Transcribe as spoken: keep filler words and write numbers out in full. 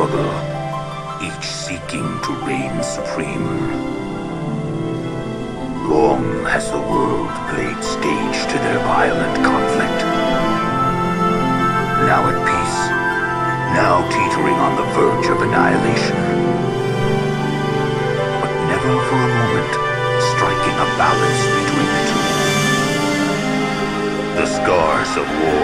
struggle, each seeking to reign supreme. Long has the world played stage to their violent conflict. Now at peace, now teetering on the verge of annihilation. But never for a moment striking a balance between the two. The scars of war